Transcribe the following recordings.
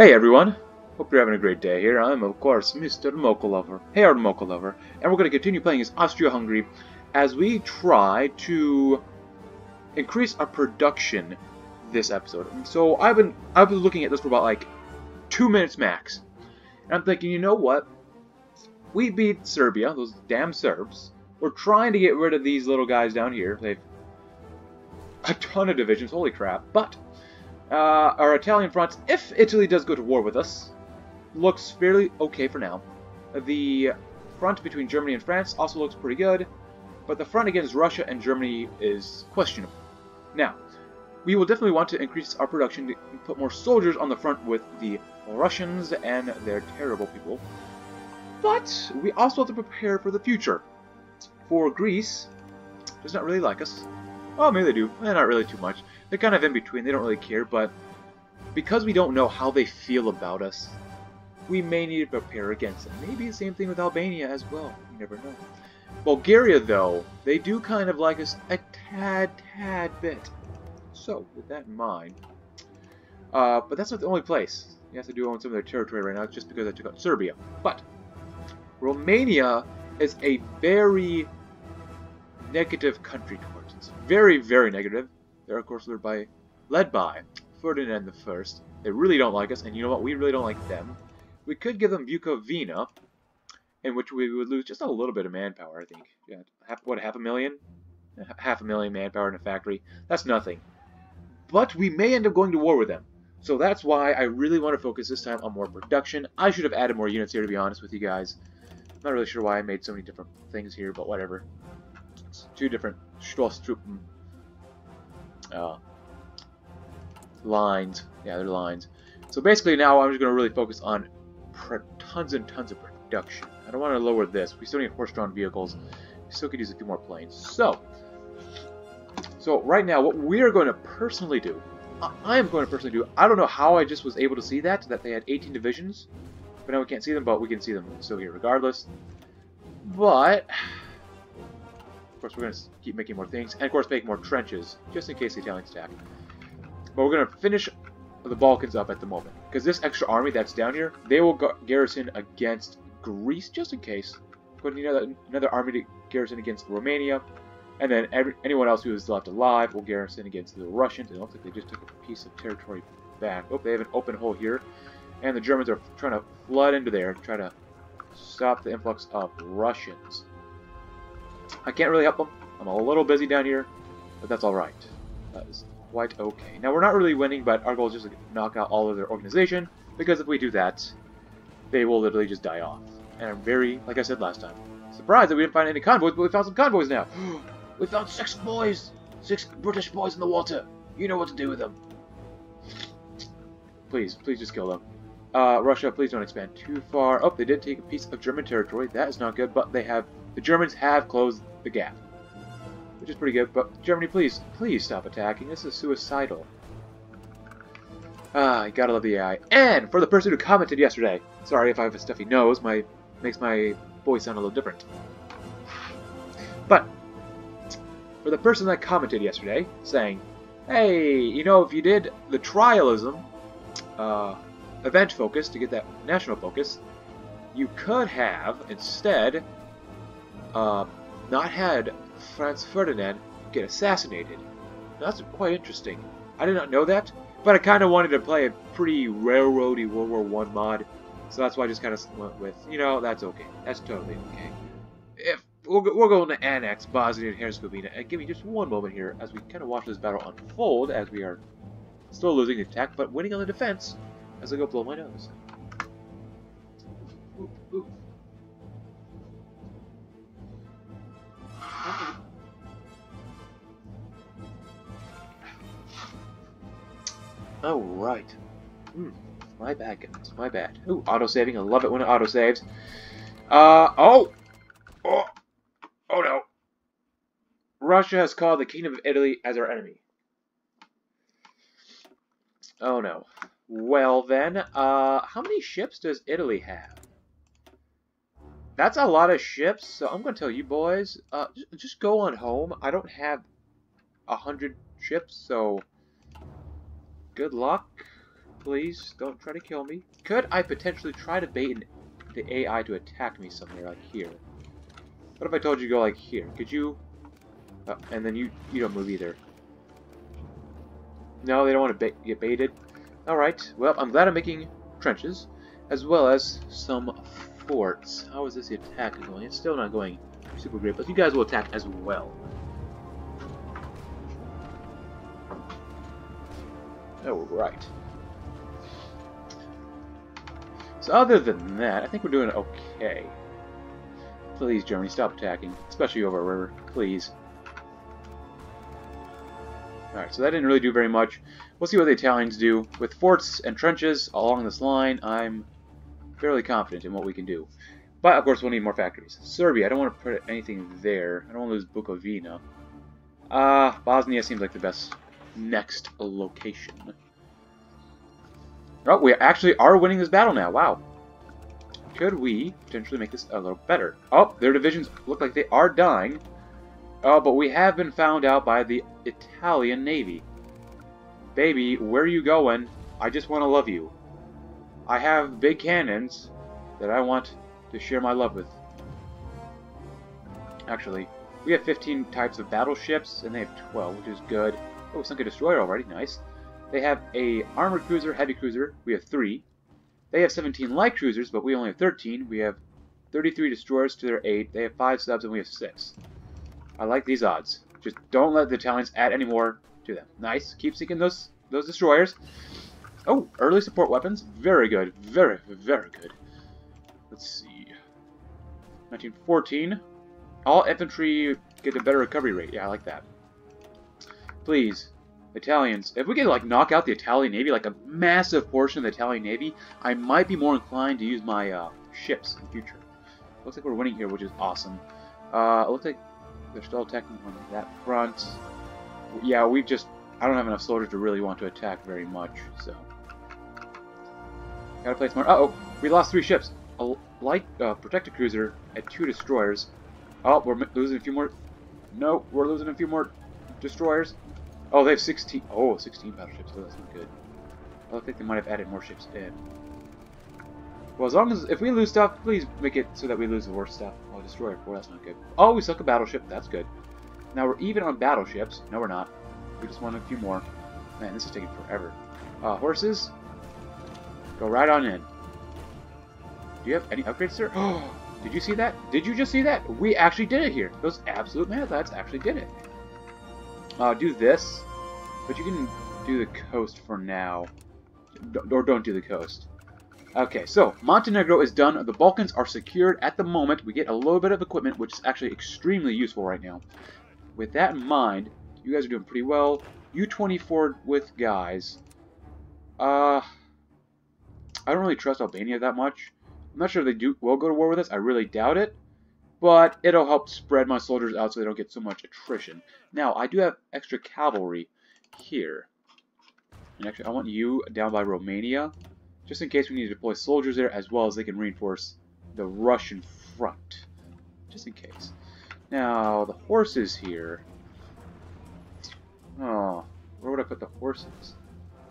Hey everyone, hope you're having a great day here. I'm of course Mr. Mochalover, hey our Mochalover, and we're going to continue playing as Austria-Hungary as we try to increase our production this episode. And so I was looking at this for about like 2 minutes max, and I'm thinking, you know what, we beat Serbia, those damn Serbs. We're trying to get rid of these little guys down here. They've a ton of divisions, holy crap. But our Italian fronts, if Italy does go to war with us, looks fairly okay for now. The front between Germany and France also looks pretty good, but the front against Russia and Germany is questionable. Now, we will definitely want to increase our production to put more soldiers on the front with the Russians and their terrible people, but we also have to prepare for the future. For Greece does not really like us. Oh, maybe they do. Eh, not really too much. They're kind of in between. They don't really care, but because we don't know how they feel about us, we may need to prepare against them. Maybe the same thing with Albania as well. You never know. Bulgaria, though, they do kind of like us a tad bit. So, with that in mind, but that's not the only place. You have to do on some of their territory right now just because I took out Serbia. But Romania is a very negative country towards us. Very, very negative. They're, of course, led by Ferdinand I. They really don't like us, and you know what? We really don't like them. We could give them Bukovina, in which we would lose just a little bit of manpower, I think. Yeah, half a million? Half a million manpower in a factory. That's nothing. But we may end up going to war with them. So that's why I really want to focus this time on more production. I should have added more units here, to be honest with you guys. I'm not really sure why I made so many different things here, but whatever. It's two different Stoss Truppen lines. Yeah, they're lines. So basically now I'm just going to really focus on tons and tons of production. I don't want to lower this. We still need horse-drawn vehicles. We still could use a few more planes. So right now what we are going to personally do, I don't know how I just was able to see that they had 18 divisions. But now we can't see them, but we can see them still here regardless. But of course, we're going to keep making more things, and of course, make more trenches, just in case the Italians attack. But we're going to finish the Balkans up at the moment, because this extra army that's down here, they will garrison against Greece, just in case. We're going to need another army to garrison against Romania, and then anyone else who is left alive will garrison against the Russians. It looks like they just took a piece of territory back. Oh, they have an open hole here, and the Germans are trying to flood into there to try to stop the influx of Russians. I can't really help them. I'm a little busy down here, but that's alright. That is quite okay. Now, we're not really winning, but our goal is just to knock out all of their organization, because if we do that, they will literally just die off. And I'm very, like I said last time, surprised that we didn't find any convoys, but we found some convoys now. We found six British boys in the water. You know what to do with them. Please just kill them. Russia, please don't expand too far. Oh, they did take a piece of German territory. That is not good, but they have... The Germans have closed the gap, which is pretty good, but Germany, please stop attacking. This is suicidal. Ah, you gotta love the AI. And for the person who commented yesterday, sorry if I have a stuffy nose, makes my voice sound a little different. But for the person that commented yesterday, saying, hey, you know, if you did the trialism, event focus to get that national focus, you could have, instead... not had Franz Ferdinand get assassinated. Now, that's quite interesting. I did not know that, but I kind of wanted to play a pretty railroady World War I mod, so that's why I just kind of went with, you know, that's okay. That's totally okay. If we're going to annex Bosnia and Herzegovina, and give me just one moment here as we kind of watch this battle unfold, as we are still losing the attack, but winning on the defense, as I go blow my nose. Ooh. Oh, right. My bad, guys. My bad. Ooh, auto-saving. I love it when it auto-saves. Oh, no. Russia has called the Kingdom of Italy as our enemy. Oh, no. Well, then, how many ships does Italy have? That's a lot of ships, so I'm going to tell you boys, just go on home. I don't have 100 ships, so... Good luck. Please, don't try to kill me. Could I potentially try to bait the AI to attack me somewhere, like here? What if I told you to go, like, here? Could you... and then you don't move either. No, they don't want to get baited. Alright, well, I'm glad I'm making trenches, as well as some forts. How is this attack going? It's still not going super great, but you guys will attack as well. Alright. So other than that, I think we're doing okay. Please, Germany, stop attacking. Especially over a river. Please. Alright, so that didn't really do very much. We'll see what the Italians do. With forts and trenches along this line, I'm fairly confident in what we can do. But, of course, we'll need more factories. Serbia, I don't want to put anything there. I don't want to lose Bukovina. Bosnia seems like the best next location. Oh, we actually are winning this battle now. Wow. Could we potentially make this a little better? Oh, their divisions look like they are dying. Oh, but we have been found out by the Italian Navy. Baby, where are you going? I just want to love you. I have big cannons that I want to share my love with. Actually, we have 15 types of battleships, and they have 12, which is good. Oh, we sunk a destroyer already. Nice. They have a armored cruiser, heavy cruiser. We have 3. They have 17 light cruisers, but we only have 13. We have 33 destroyers to their 8. They have 5 subs, and we have 6. I like these odds. Just don't let the Italians add any more to them. Nice. Keep sinking those destroyers. Oh, early support weapons. Very good. Very, very good. Let's see. 1914. All infantry get a better recovery rate. Yeah, I like that. Please, Italians, if we could, like, knock out the Italian Navy, like a massive portion of the Italian Navy, I might be more inclined to use my ships in the future. Looks like we're winning here, which is awesome. It looks like they're still attacking on that front. Yeah, we've just... I don't have enough soldiers to really want to attack very much, so... Gotta play smart. Uh-oh! We lost 3 ships. A light protected cruiser and 2 destroyers. Oh, we're losing a few more... No, we're losing a few more destroyers. Oh, they have 16. Oh, 16 battleships. Oh, that's not good. I don't think they might have added more ships in. Well, as long as if we lose stuff, please make it so that we lose the worst stuff. Oh, destroyer 4. That's not good. Oh, we sunk a battleship. That's good. Now we're even on battleships. No, we're not. We just want a few more. Man, this is taking forever. Horses, go right on in. Do you have any upgrades, sir? Oh, did you see that? Did you just see that? We actually did it here. Those absolute mad lads actually did it. Do this, but you can do the coast for now, or don't do the coast. Okay, so Montenegro is done. The Balkans are secured at the moment. We get a little bit of equipment, which is actually extremely useful right now. With that in mind, you guys are doing pretty well. U-24 with guys. I don't really trust Albania that much. I'm not sure if they will go to war with us. I really doubt it. But it'll help spread my soldiers out so they don't get so much attrition. Now, I do have extra cavalry here. And actually, I want you down by Romania, just in case we need to deploy soldiers there, as well as they can reinforce the Russian front. Just in case. Now, the horses here. Oh, where would I put the horses?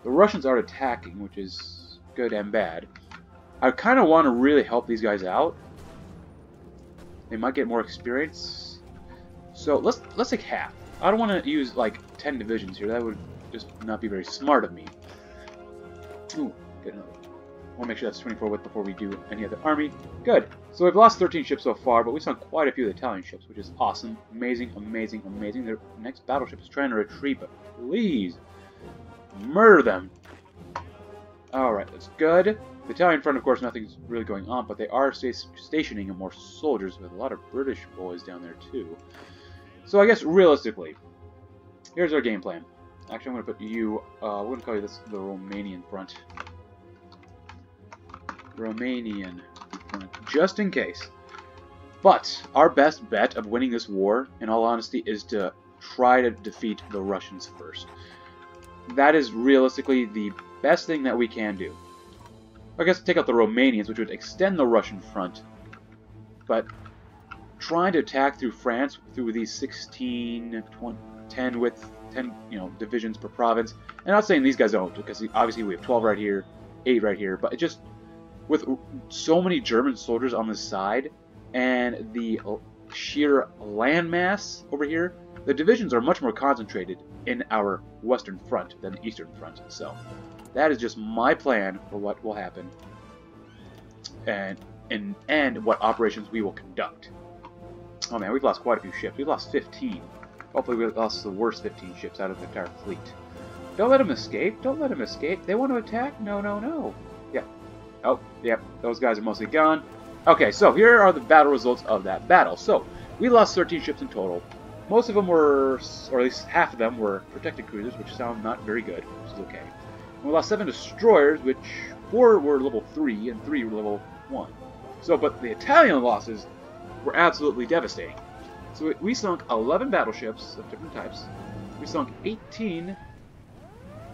The Russians are attacking, which is good and bad. I kind of want to really help these guys out. They might get more experience. So let's take half. I don't want to use like 10 divisions here. That would just not be very smart of me. Ooh, good enough. I want to make sure that's 24 width before we do any other army. Good. So we've lost 13 ships so far, but we've sunk quite a few of the Italian ships, which is awesome. Amazing, amazing, amazing. Their next battleship is trying to retreat, but please murder them. Alright, that's good. The Italian front, of course, nothing's really going on, but they are stationing more soldiers with a lot of British boys down there, too. So I guess, realistically, here's our game plan. Actually, I'm going to put you, we're going to call you this the Romanian front. Romanian front, just in case. But our best bet of winning this war, in all honesty, is to try to defeat the Russians first. That is realistically the best thing that we can do. I guess take out the Romanians, which would extend the Russian front. But trying to attack through France, through these 16, 20, 10 width 10, divisions per province. And I'm not saying these guys don't, because obviously we have 12 right here, 8 right here, but it just, with so many German soldiers on this side, and the sheer landmass over here, the divisions are much more concentrated in our Western Front than the Eastern Front. So that is just my plan for what will happen and what operations we will conduct. Oh man, we've lost quite a few ships. We've lost 15. Hopefully we lost the worst 15 ships out of the entire fleet. Don't let them escape. Don't let them escape. They want to attack? No, no, no. Yeah. Oh, yep. Yeah. Those guys are mostly gone. Okay, so here are the battle results of that battle. So, we lost 13 ships in total. Most of them were, or at least half of them, were protected cruisers, which sound not very good, which is okay. And we lost 7 destroyers, which 4 were level 3 and 3 were level 1. So, but the Italian losses were absolutely devastating. So we sunk 11 battleships of different types. We sunk 18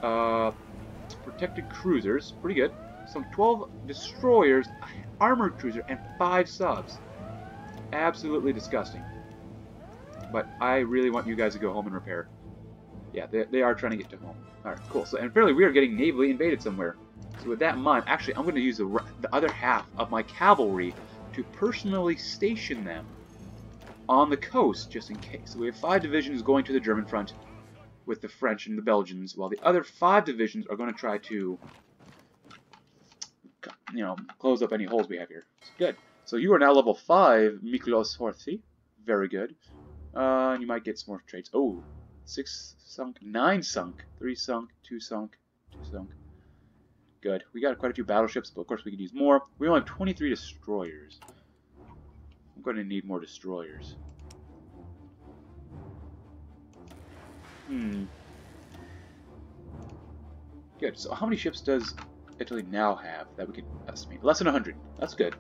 protected cruisers, pretty good. Sunk 12 destroyers, armored cruiser, and 5 subs. Absolutely disgusting. But I really want you guys to go home and repair. Yeah, they are trying to get to home. Alright, cool. So, and apparently we are getting navally invaded somewhere. So with that in mind, actually I'm going to use the other half of my cavalry to personally station them on the coast, just in case. So we have 5 divisions going to the German front with the French and the Belgians, while the other 5 divisions are going to try to close up any holes we have here. It's good. So you are now level 5, Miklos Horthy. Very good. You might get some more traits. Oh, 6 sunk, 9 sunk, 3 sunk, 2 sunk, 2 sunk. Good. We got quite a few battleships, but of course we could use more. We only have 23 destroyers. I'm going to need more destroyers. Good. So how many ships does Italy now have that we can estimate? Less than 100. That's good.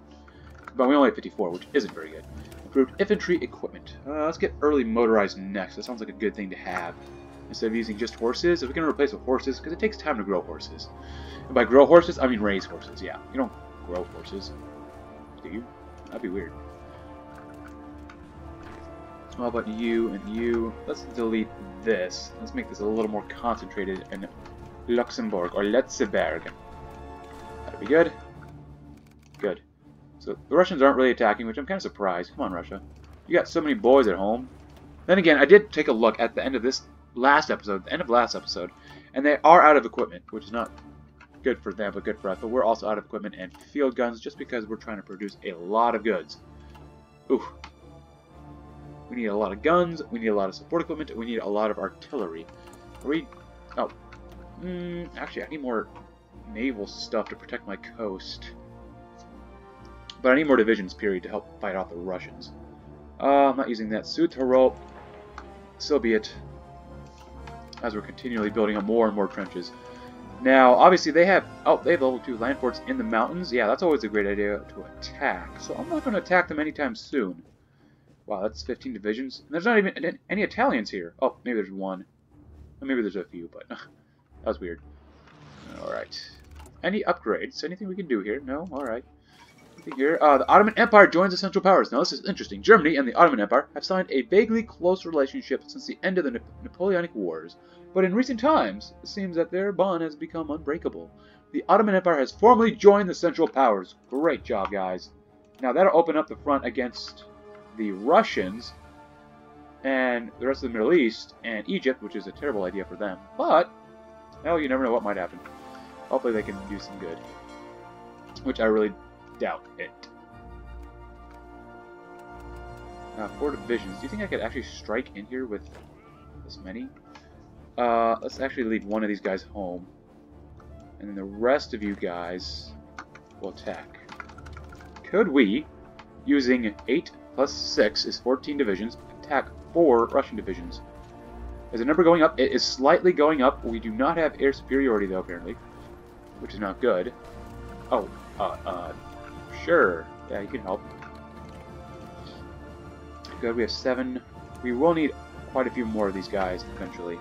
But we only have 54, which isn't very good. Improved infantry equipment. Let's get early motorized next. That sounds like a good thing to have. Instead of using just horses, if we can replace with horses, because it takes time to grow horses. And by grow horses, I mean raise horses, yeah. You don't grow horses, do you? That'd be weird. How about you and you? Let's delete this. Let's make this a little more concentrated in Luxembourg, or Letzeberg. That'd be good. Good. So the Russians aren't really attacking, which I'm kind of surprised. Come on, Russia. You got so many boys at home. Then again, I did take a look at the end of this last episode, and they are out of equipment, which is not good for them, but good for us. But we're also out of equipment and field guns, just because we're trying to produce a lot of goods. Oof. We need a lot of guns, we need a lot of support equipment, we need a lot of artillery. Are we... Oh. Actually, I need more naval stuff to protect my coast. But I need more divisions, period, to help fight off the Russians. I'm not using that. Sutaro. So be it. As we're continually building up more and more trenches. Now, obviously they have... Oh, they have level 2 land forts in the mountains. Yeah, that's always a great idea to attack. So I'm not going to attack them anytime soon. Wow, that's 15 divisions. And there's not even any Italians here. Oh, maybe there's one. Or maybe there's a few, but... that was weird. Alright. Any upgrades? Anything we can do here? No? Alright. Here, the Ottoman Empire joins the Central Powers. Now, this is interesting. Germany and the Ottoman Empire have signed a vaguely close relationship since the end of the Napoleonic Wars, but in recent times, it seems that their bond has become unbreakable. The Ottoman Empire has formally joined the Central Powers. Great job, guys. Now, that'll open up the front against the Russians and the rest of the Middle East and Egypt, which is a terrible idea for them, but, hell, you never know what might happen. Hopefully, they can do some good, which I really doubt it. Now, 4 divisions. Do you think I could actually strike in here with this many? Let's actually leave one of these guys home. And then the rest of you guys will attack. Could we, using 8 plus 6 is 14 divisions, attack 4 Russian divisions? Is the number going up? It is slightly going up. We do not have air superiority, though, apparently. Which is not good. Oh, sure. Yeah, you can help. Good, we have 7. We will need quite a few more of these guys eventually.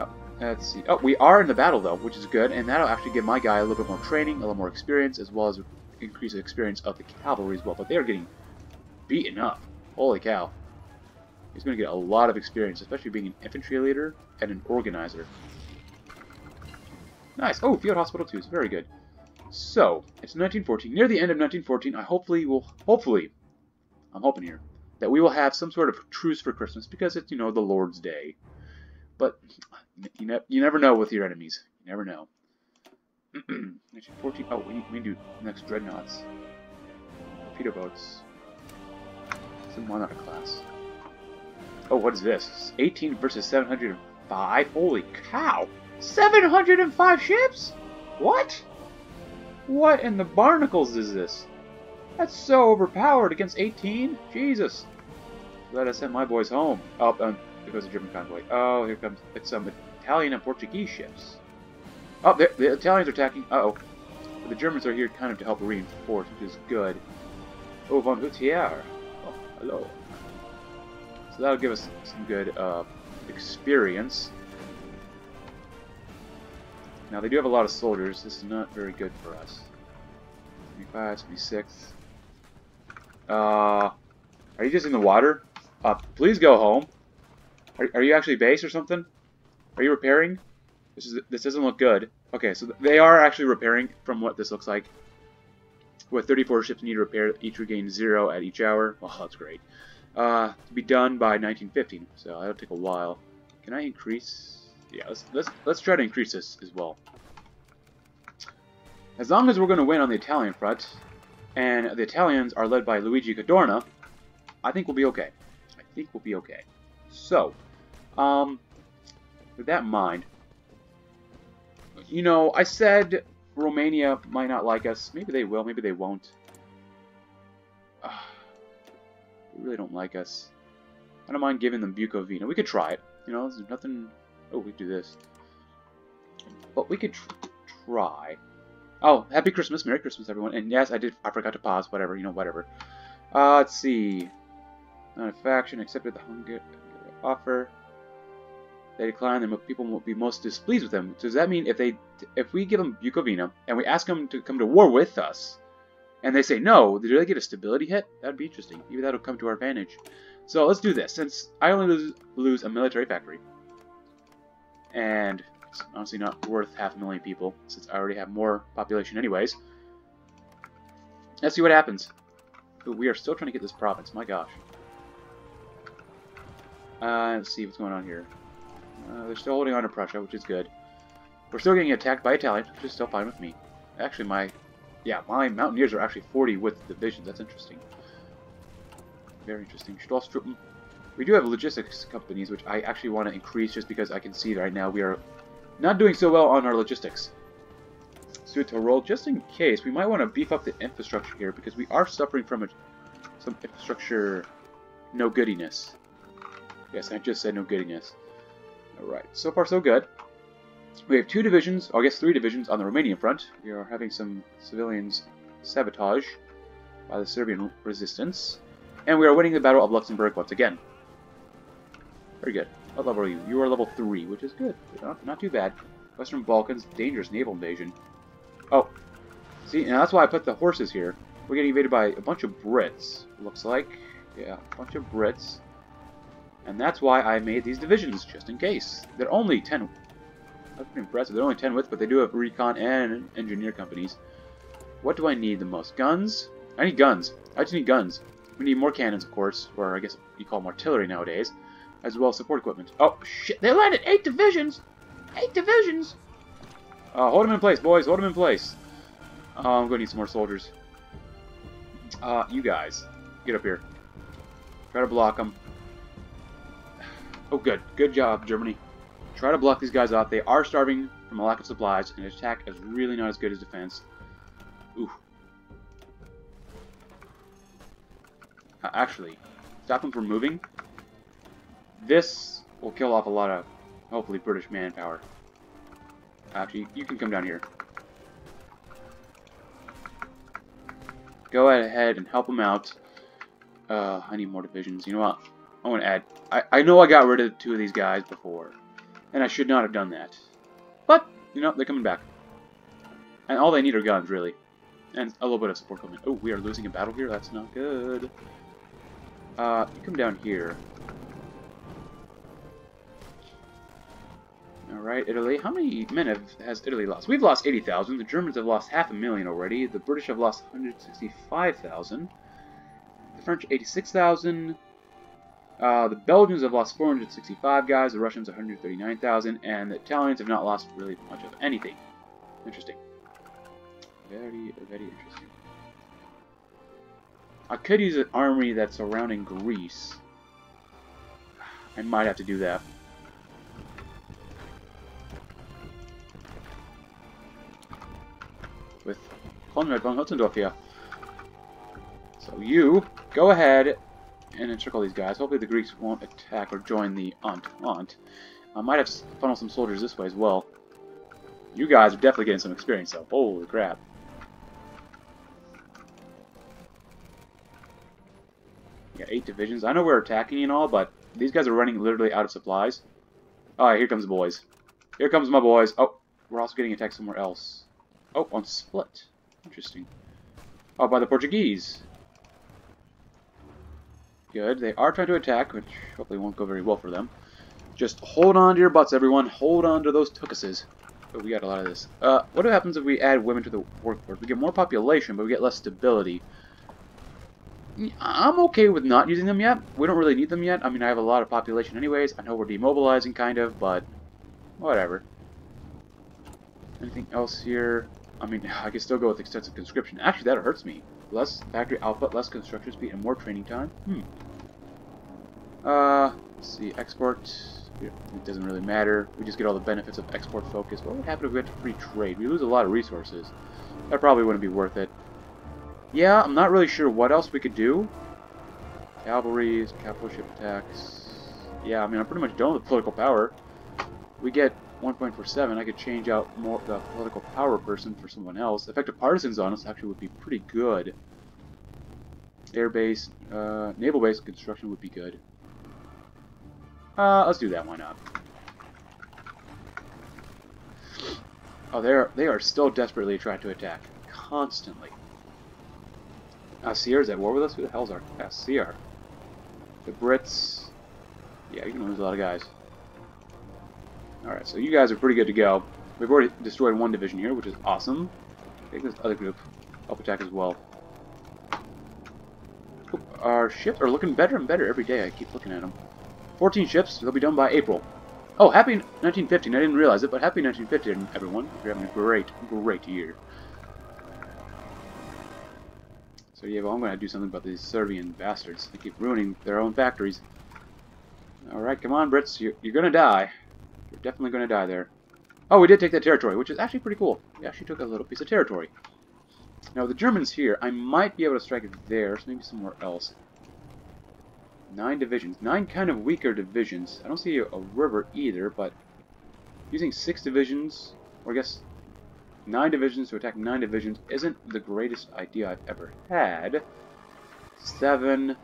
Oh, let's see. Oh, we are in the battle though, which is good, and that'll actually give my guy a little bit more training, a little more experience, as well as increase the experience of the cavalry as well. But they are getting beaten up. Holy cow. He's going to get a lot of experience, especially being an infantry leader and an organizer. Nice. Oh, field hospital too. It's very good. So, it's 1914. Near the end of 1914, I hopefully, I'm hoping here, that we will have some sort of truce for Christmas because it's, you know, the Lord's Day. But you never know with your enemies. You never know. 1914. Oh, we need to do the next dreadnoughts. Torpedo boats. It's a monarch class. Oh, what is this? 18 versus 705? Holy cow! 705 ships? What? What in the barnacles is this? That's so overpowered against 18? Jesus. Glad I sent my boys home. Oh, here goes the German convoy. Oh, here comes some Italian and Portuguese ships. Oh, the Italians are attacking. Uh-oh. The Germans are here kind of to help reinforce, which is good. Oh, von Hutzendorf. Oh, hello. So that'll give us some good experience. Now, they do have a lot of soldiers. This is not very good for us. 25, 26. Are you just in the water? Please go home. Are you actually based or something? Are you repairing? This doesn't look good. Okay, so they are actually repairing from what this looks like. With 34 ships need repair, each regain 0 at each hour. Oh, that's great. To be done by 1915, so that'll take a while. Can I increase? Yeah, let's try to increase this as well. As long as we're going to win on the Italian front, and the Italians are led by Luigi Cadorna, I think we'll be okay. I think we'll be okay. So, with that in mind, you know, I said Romania might not like us. Maybe they will, maybe they won't. They really don't like us. I don't mind giving them Bukovina. We could try it. You know, there's nothing... Oh, we do this. But we could try. Oh, Happy Christmas. Merry Christmas, everyone. And yes, I forgot to pause. Whatever. You know, whatever. Let's see. Not a faction accepted the Hungarian offer. They declined. The people will be most displeased with them. Does that mean if we give them Bukovina and we ask them to come to war with us, and they say no, do they get a stability hit? That'd be interesting. Maybe that'll come to our advantage. So let's do this. Since I only lose a military factory, and it's honestly not worth 500,000 people, since I already have more population anyways. Let's see what happens. Ooh, we are still trying to get this province, my gosh. Let's see what's going on here. They're still holding on to Prussia, which is good. We're still getting attacked by Italians, which is still fine with me. Actually, my mountaineers are actually 40 with divisions. That's interesting. Very interesting. Stoss Truppen. We do have logistics companies, which I actually want to increase just because I can see that right now we are not doing so well on our logistics. So to roll, just in case, we might want to beef up the infrastructure here because we are suffering from some infrastructure no goodiness. Yes, I just said no goodiness. Alright, so far so good. We have 2 divisions, or I guess 3 divisions on the Romanian front. We are having some civilians sabotage by the Serbian resistance. And we are winning the Battle of Luxembourg once again. Very good. What level are you? You are level 3, which is good. Not too bad. Western Balkans, dangerous naval invasion. Oh. See, now that's why I put the horses here. We're getting invaded by a bunch of Brits, looks like. Yeah, a bunch of Brits. And that's why I made these divisions, just in case. They're only 10. That's pretty impressive. They're only 10 width, but they do have recon and engineer companies. What do I need the most? Guns? I need guns. I just need guns. We need more cannons, of course, or I guess you call them artillery nowadays. As well as support equipment. Oh, shit. They landed 8 divisions! 8 divisions! Hold them in place, boys. Hold them in place. I'm going to need some more soldiers. You guys. Get up here. Try to block them. Oh, good. Good job, Germany. Try to block these guys off. They are starving from a lack of supplies, and attack is really not as good as defense. Ooh. Actually, stop them from moving. This will kill off a lot of, hopefully, British manpower. Actually, you can come down here. Go ahead and help them out. I need more divisions. You know what? I want to add... I know I got rid of 2 of these guys before, and I should not have done that. But, you know, they're coming back. And all they need are guns, really. And a little bit of support coming. Oh, we are losing a battle here? That's not good. You come down here. Alright, Italy. How many men has Italy lost? We've lost 80,000. The Germans have lost 500,000 already. The British have lost 165,000. The French, 86,000. The Belgians have lost 465 guys. The Russians, 139,000. And the Italians have not lost really much of anything. Interesting. Very, very interesting. I could use an army that's surrounding Greece. I might have to do that. With Kollnberg von Hutzendorf here. So you, go ahead and encircle these guys. Hopefully the Greeks won't attack or join the Entente. I might have funneled some soldiers this way as well. You guys are definitely getting some experience though. Holy crap. Yeah, 8 divisions. I know we're attacking and all, but these guys are running literally out of supplies. Alright, here comes the boys. Here comes my boys. Oh, we're also getting attacked somewhere else. Oh, on Split. Interesting. Oh, by the Portuguese. Good. They are trying to attack, which hopefully won't go very well for them. Just hold on to your butts, everyone. Hold on to those tuckuses. Oh, we got a lot of this. What happens if we add women to the workforce? We get more population, but we get less stability. I'm okay with not using them yet. We don't really need them yet. I mean, I have a lot of population anyways. I know we're demobilizing, kind of, but whatever. Anything else here? I mean, I could still go with extensive conscription. Actually, that hurts me. Less factory output, less construction speed, and more training time. Let's see. Export. It doesn't really matter. We just get all the benefits of export focus. What would happen if we had to free trade? We lose a lot of resources. That probably wouldn't be worth it. Yeah, I'm not really sure what else we could do. Cavalries, capital ship attacks. Yeah, I mean, I'm pretty much done with political power. We get 1.47. I could change out more the political power person for someone else. Effective partisans on us actually would be pretty good. Air base, naval base construction would be good. Let's do that. Why not? Oh, they are still desperately trying to attack constantly. CR is at war with us? Who the hell's our CR? The Brits. Yeah, you're gonna lose a lot of guys. Alright, so you guys are pretty good to go. We've already destroyed one division here, which is awesome. Take this other group up attack as well. Oop, our ships are looking better and better every day. I keep looking at them. 14 ships. They'll be done by April. Oh, happy 1915. I didn't realize it, but happy 1915, everyone. You're having a great, great year. So yeah, well, I'm going to do something about these Serbian bastards. They keep ruining their own factories. Alright, come on, Brits. You're going to die. You're definitely going to die there. Oh, we did take that territory, which is actually pretty cool. We actually took a little piece of territory. Now, the Germans here, I might be able to strike it there, so maybe somewhere else. 9 divisions. 9 kind of weaker divisions. I don't see a river either, but using 6 divisions, or I guess 9 divisions to attack 9 divisions isn't the greatest idea I've ever had. 7.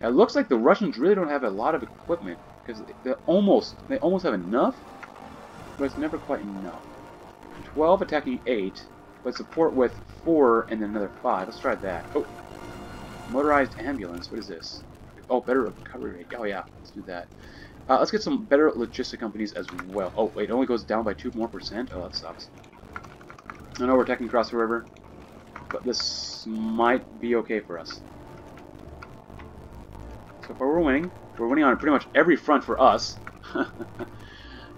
It looks like the Russians really don't have a lot of equipment, because they almost have enough, but it's never quite enough. 12 attacking 8, but support with 4 and then another 5. Let's try that. Oh, motorized ambulance. What is this? Oh, better recovery rate. Oh yeah, let's do that. Let's get some better logistic companies as well. Oh, wait, it only goes down by 2% more. Oh, that sucks. I know we're attacking across the river, but this might be okay for us. So far we're winning. We're winning on pretty much every front for us.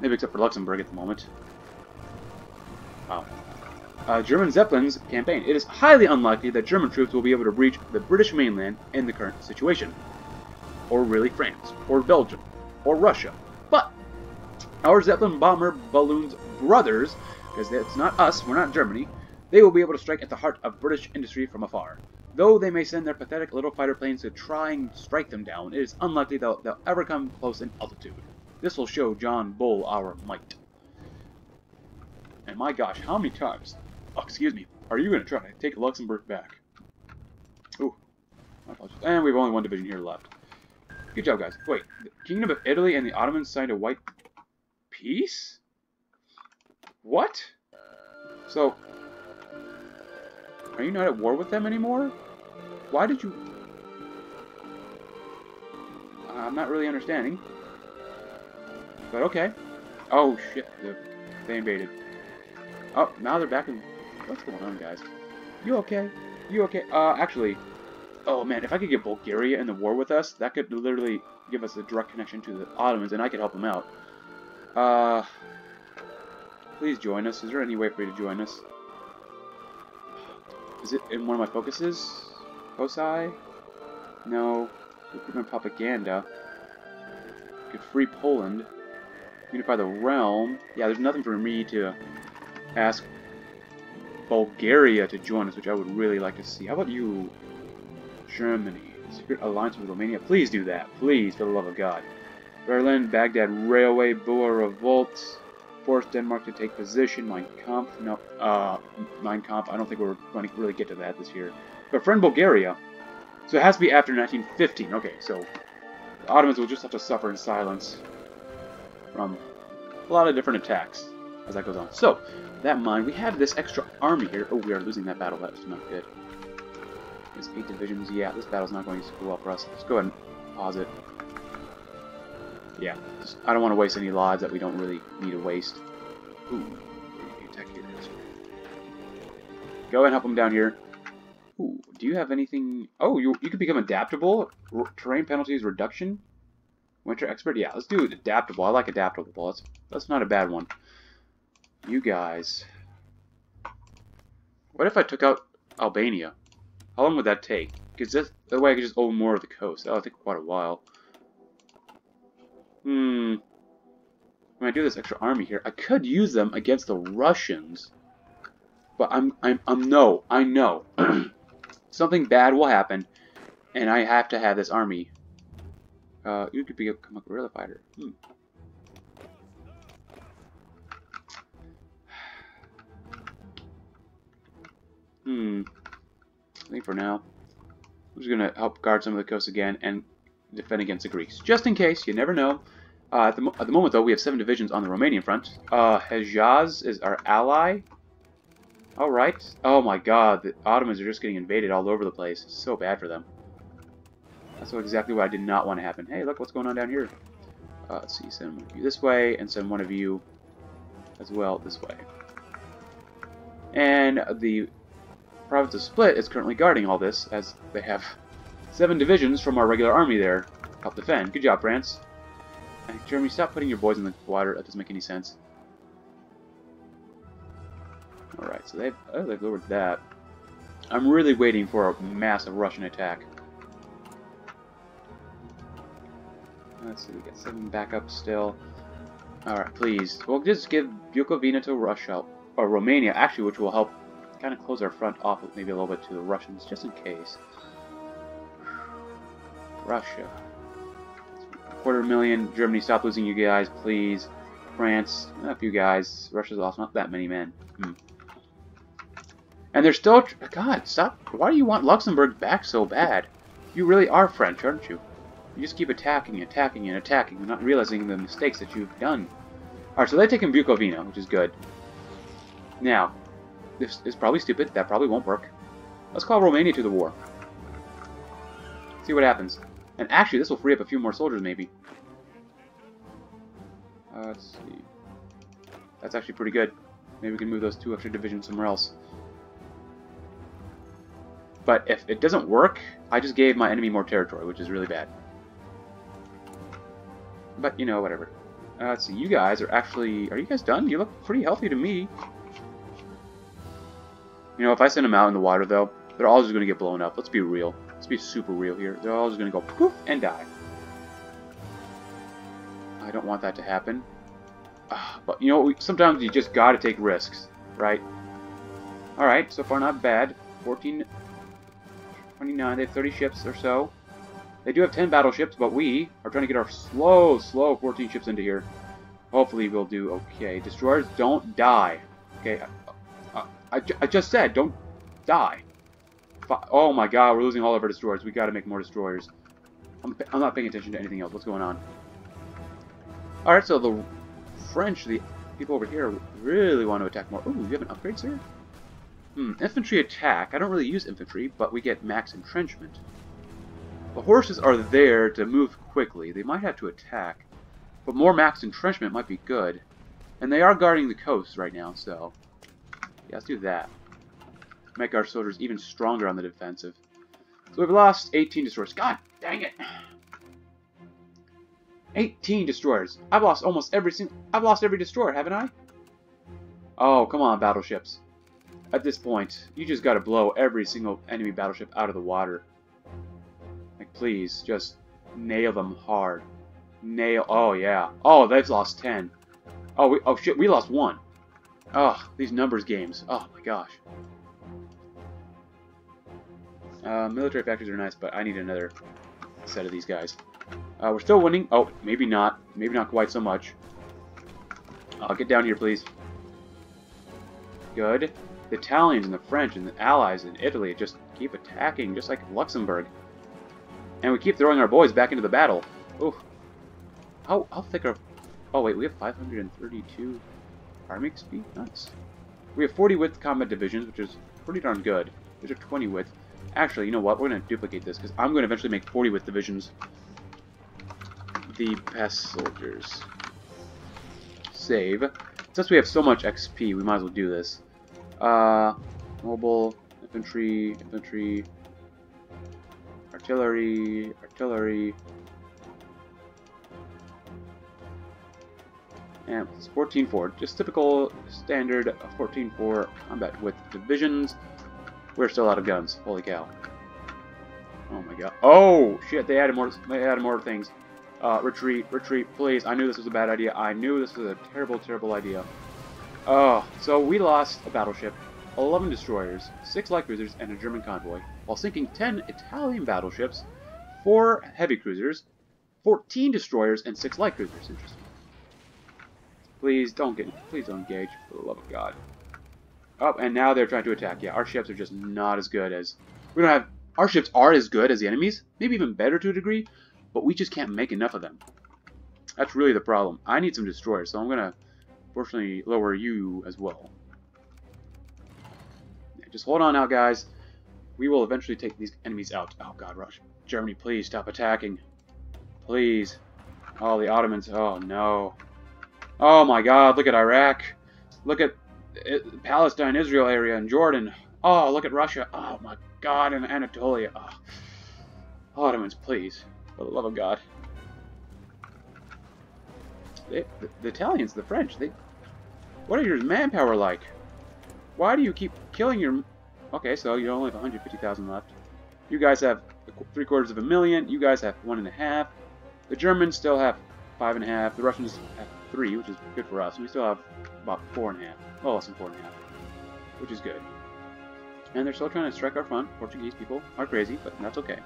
Maybe except for Luxembourg at the moment. Wow. German Zeppelin's campaign. It is highly unlikely that German troops will be able to reach the British mainland in the current situation. Or really France. Or Belgium. Or Russia, but our Zeppelin bomber balloon's brothers, because it's not us, we're not Germany, they will be able to strike at the heart of British industry from afar. Though they may send their pathetic little fighter planes to try and strike them down, it is unlikely they'll ever come close in altitude. This will show John Bull our might. And my gosh, how many times, oh, excuse me, are you going to try to take Luxembourg back? Ooh, my apologies. And we've only one division here left. Good job, guys. Wait, the Kingdom of Italy and the Ottomans signed a white peace? What? So, are you not at war with them anymore? Why did you... I'm not really understanding. But okay. Oh shit, they invaded. Oh, now they're back in... What's going on, guys? You okay? You okay? Actually... Oh man, if I could get Bulgaria in the war with us, that could literally give us a direct connection to the Ottomans, and I could help them out. Please join us. Is there any way for you to join us? Is it in one of my focuses? Foci? No. Recruitment propaganda. Could free Poland. Unify the realm. Yeah, there's nothing for me to ask Bulgaria to join us, which I would really like to see. How about you, Germany? Secret alliance with Romania. Please do that. Please, for the love of God. Berlin, Baghdad, Railway, Boer revolts. Force Denmark to take position. Mein Kampf. No, Mein Kampf. I don't think we're going to really get to that this year. But friend Bulgaria. So it has to be after 1915. Okay, so the Ottomans will just have to suffer in silence from a lot of different attacks as that goes on. So, with that in mind, we have this extra army here. Oh, we are losing that battle. That's not good. There's 8 divisions. Yeah, this battle's not going to go well for us. Let's go ahead and pause it. Yeah, I don't want to waste any lives that we don't really need to waste. Ooh, attack here. Go and help them down here. Ooh, do you have anything? Oh, you can become adaptable. Terrain penalties reduction. Winter expert. Yeah, let's do it. Adaptable. I like adaptable. That's not a bad one. You guys. What if I took out Albania? How long would that take? Because that way I could just own more of the coast. That'll take quite a while. When I do this extra army here, I could use them against the Russians, but I know something bad will happen, and I have to have this army. You could become a guerrilla fighter. I think for now, I'm just gonna help guard some of the coasts again and defend against the Greeks, just in case. You never know. At the moment, though, we have 7 divisions on the Romanian front. Hejaz is our ally. All right. Oh my God, the Ottomans are just getting invaded all over the place. It's so bad for them. That's exactly what I did not want to happen. Hey, look, what's going on down here? Let's see, send one of you this way, and send one of you as well this way. And the province of Split is currently guarding all this, as they have 7 divisions from our regular army there. Help defend. Good job, France. Jeremy, stop putting your boys in the water. That doesn't make any sense. Alright, so they've lowered that. I'm really waiting for a massive Russian attack. Let's see, we got 7 back up still. Alright, please. We'll just give Bukovina to Russia, or Romania, actually, which will help kind of close our front off maybe a little bit to the Russians, just in case. Russia. 250,000. Germany, stop losing you guys, please. France, a few guys. Russia's lost not that many men. And they're still... God, stop. Why do you want Luxembourg back so bad? You really are French, aren't you? You just keep attacking, not realizing the mistakes that you've done. Alright, so they've taken Bukovina, which is good. Now, this is probably stupid. That probably won't work. Let's call Romania to the war. See what happens. And actually, this will free up a few more soldiers, maybe. Let's see. That's actually pretty good. Maybe we can move those 2 extra divisions somewhere else. But if it doesn't work, I just gave my enemy more territory, which is really bad. But, you know, whatever. Let's see. You guys are actually... Are you guys done? You look pretty healthy to me. You know, if I send them out in the water, though, they're all just going to get blown up. Let's be real. Let's be super real here. They're all just going to go poof and die. I don't want that to happen. But, you know, sometimes you just got to take risks, right? Alright, so far not bad. 14, 29, they have 30 ships or so. They do have 10 battleships, but we are trying to get our slow 14 ships into here. Hopefully we'll do okay. Destroyers, don't die. Okay, I just said, don't die. Oh my God, we're losing all of our destroyers. We got to make more destroyers. I'm not paying attention to anything else. What's going on? All right, so the French, the people over here, really want to attack more. Ooh, you have an upgrade, sir? Infantry attack. I don't really use infantry, but we get max entrenchment. The horses are there to move quickly. They might have to attack, but more max entrenchment might be good. And they are guarding the coast right now, so... yeah, let's do that. Make our soldiers even stronger on the defensive. So we've lost 18 destroyers. God dang it! 18 destroyers. I've lost almost every single... I've lost every destroyer, haven't I? Oh, come on, battleships. At this point, you just gotta blow every single enemy battleship out of the water. Like, please, just nail them hard. Nail... oh, yeah. Oh, they've lost 10. Oh, oh shit, we lost 1. Oh, these numbers games. Oh, my gosh. Military factories are nice, but I need another set of these guys. We're still winning. Oh, maybe not. Maybe not quite so much. Get down here, please. Good. The Italians and the French and the Allies in Italy just keep attacking, just like Luxembourg. And we keep throwing our boys back into the battle. Ooh. How thick are... oh, wait, we have 532 army XP? Nice. We have 40 width combat divisions, which is pretty darn good. These are 20 width. Actually, you know what? We're going to duplicate this, because I'm going to eventually make 40 width divisions the best soldiers. Save. Since we have so much XP, we might as well do this. Mobile, infantry, infantry, artillery, artillery. And it's 14-4, just typical standard 14-4 combat with divisions. We're still out of guns. Holy cow! Oh my god! Oh shit! They added more. They added more things. Retreat, retreat, please! I knew this was a bad idea. I knew this was a terrible, terrible idea. Oh, so we lost a battleship, 11 destroyers, 6 light cruisers, and a German convoy, while sinking 10 Italian battleships, 4 heavy cruisers, 14 destroyers, and 6 light cruisers. Interesting. Please don't engage, for the love of God. Oh, and now they're trying to attack. Yeah, our ships are just not as good as... we don't have... our ships are as good as the enemy's, maybe even better to a degree, but we just can't make enough of them. That's really the problem. I need some destroyers, so I'm going to, fortunately, lower you as well. Yeah, just hold on out, guys. We will eventually take these enemies out. Oh, God, Russia. Germany, please stop attacking. Please. Oh, the Ottomans. Oh, no. Oh my god, look at Iraq. Look at Palestine, Israel area, and Jordan. Oh, look at Russia. Oh my god, and Anatolia. Oh. Ottomans, please. For the love of God. The Italians, the French, they... what are your manpower like? Why do you keep killing your... okay, so you only have 150,000 left. You guys have 750,000. You guys have 1.5. The Germans still have 5.5. The Russians have 3, which is good for us. We still have about 4.5, well, less than 4.5, which is good. And they're still trying to strike our front. Portuguese people are crazy, but that's okay.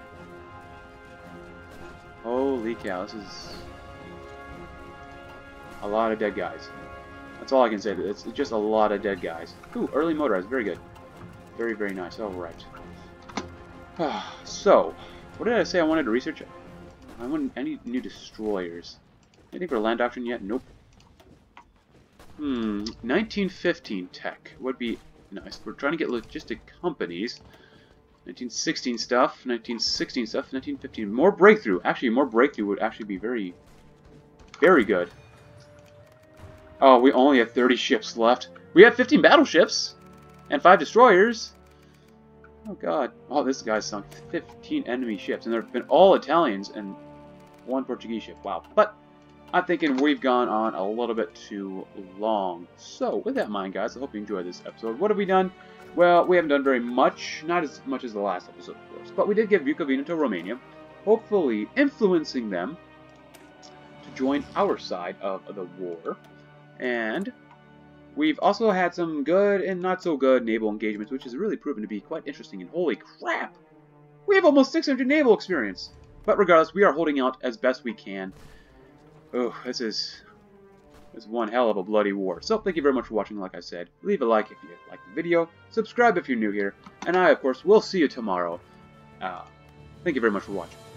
Holy cow, this is a lot of dead guys. That's all I can say. It's just a lot of dead guys. Ooh, early motorized, very good, very, very nice. All right. So, what did I say? I wanted to research. I want any new destroyers. Anything for land auction yet? Nope. 1915 tech would be nice. We're trying to get logistic companies. 1916 stuff, 1916 stuff, 1915. More breakthrough. Actually, more breakthrough would actually be very, very good. Oh, we only have 30 ships left. We have 15 battleships and 5 destroyers. Oh, God. Oh, this guy sunk 15 enemy ships, and there have been all Italians and 1 Portuguese ship. Wow. But I'm thinking we've gone on a little bit too long. So, with that in mind, guys, I hope you enjoyed this episode. What have we done? Well, we haven't done very much. Not as much as the last episode, of course. But we did give Bukovina to Romania, hopefully influencing them to join our side of the war. And we've also had some good and not-so-good naval engagements, which has really proven to be quite interesting. And holy crap! We have almost 600 naval experience! But regardless, we are holding out as best we can. Oh, this is one hell of a bloody war. So thank you very much for watching, like I said. Leave a like if you liked the video. Subscribe if you're new here. And I, of course, will see you tomorrow. Thank you very much for watching.